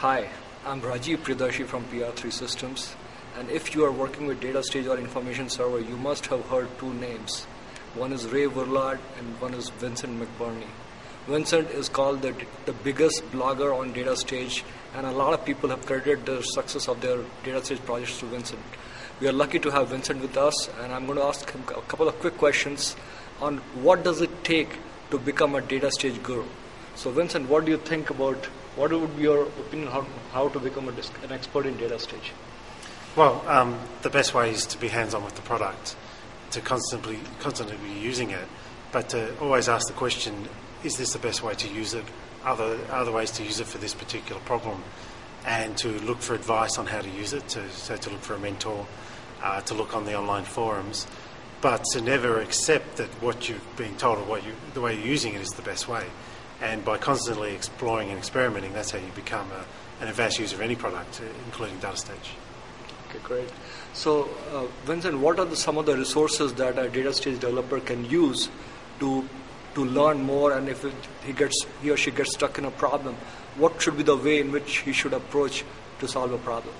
Hi, I'm Rajeev Priyadarshi from PR3 Systems, and if you are working with DataStage or Information Server, you must have heard two names. One is Ray Virla and one is Vincent McBurney. Vincent is called the biggest blogger on DataStage, and a lot of people have credited the success of their DataStage projects to Vincent. We are lucky to have Vincent with us, and I'm going to ask him a couple of quick questions on what does it take to become a DataStage guru. So Vincent, what do you think about, what would be your opinion how to become an expert in DataStage? Well, the best way is to be hands-on with the product, to constantly be using it, but to always ask the question, is this the best way to use it? Other ways to use it for this particular problem, and to look for advice on how to use it, so to look for a mentor, to look on the online forums, but to never accept that what you're being told or the way you're using it is the best way. And by constantly exploring and experimenting, that's how you become an advanced user of any product, including DataStage. Okay, great. So, Vincent, what are some of the resources that a DataStage developer can use to learn more? And if he or she gets stuck in a problem, what should be the way in which he should approach to solve a problem?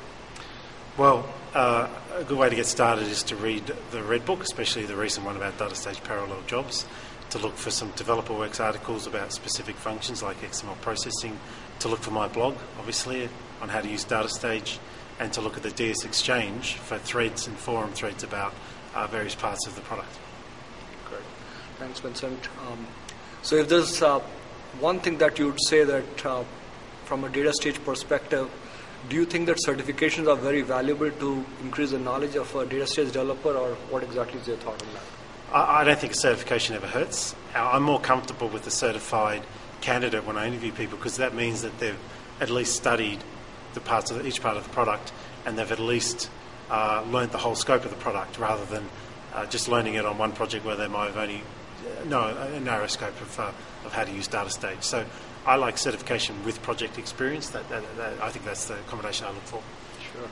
Well, a good way to get started is to read the Red Book, especially the recent one about DataStage parallel jobs, to look for some DeveloperWorks articles about specific functions like XML processing, to look for my blog, obviously, on how to use DataStage, and to look at the DS Exchange for threads and forum threads about various parts of the product. Great. Thanks, Vincent. So if there's one thing that you would say that from a DataStage perspective, do you think that certifications are very valuable to increase the knowledge of a DataStage developer, or what exactly is your thought on that? I don't think a certification ever hurts. I'm more comfortable with a certified candidate when I interview people, because that means that they've at least studied the parts of each part of the product, and they've at least learned the whole scope of the product, rather than just learning it on one project where they might have only a narrow scope of how to use DataStage. So I like certification with project experience. I think that's the combination I look for. Sure.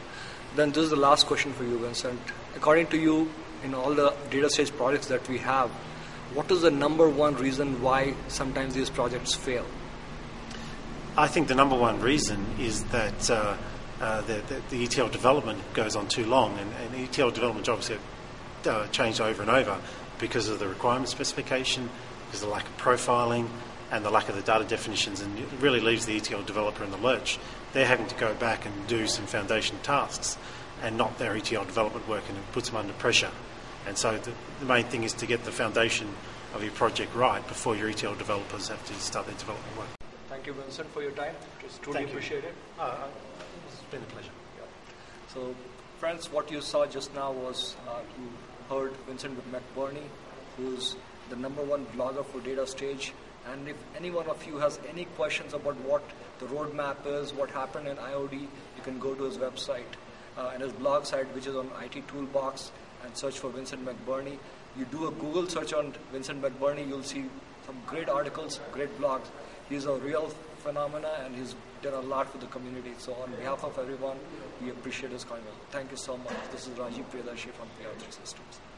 Then this is the last question for you, Vincent. According to you, in all the DataStage projects that we have, what is the number one reason why sometimes these projects fail? I think the number one reason is that the ETL development goes on too long, and ETL development jobs get changed over and over because of the requirement specification, because of the lack of profiling, and the lack of the data definitions, and it really leaves the ETL developer in the lurch. They're having to go back and do some foundation tasks and not their ETL development work, and it puts them under pressure. And so the main thing is to get the foundation of your project right before your ETL developers have to start their development work. Thank you, Vincent, for your time. It's truly appreciated. It's been a pleasure. Yeah. So, friends, what you saw just now was you heard Vincent McBurney, who's the #1 blogger for DataStage. And if any one of you has any questions about what the roadmap is, what happened in IOD, you can go to his website and his blog site, which is on ITToolbox, and search for Vincent McBurney. You do a Google search on Vincent McBurney, you'll see some great articles, great blogs. He's a real phenomena, and he's done a lot for the community. So on behalf of everyone, we appreciate his coming. Thank you so much. This is Rajeev Priyadarshi from PR3 Systems.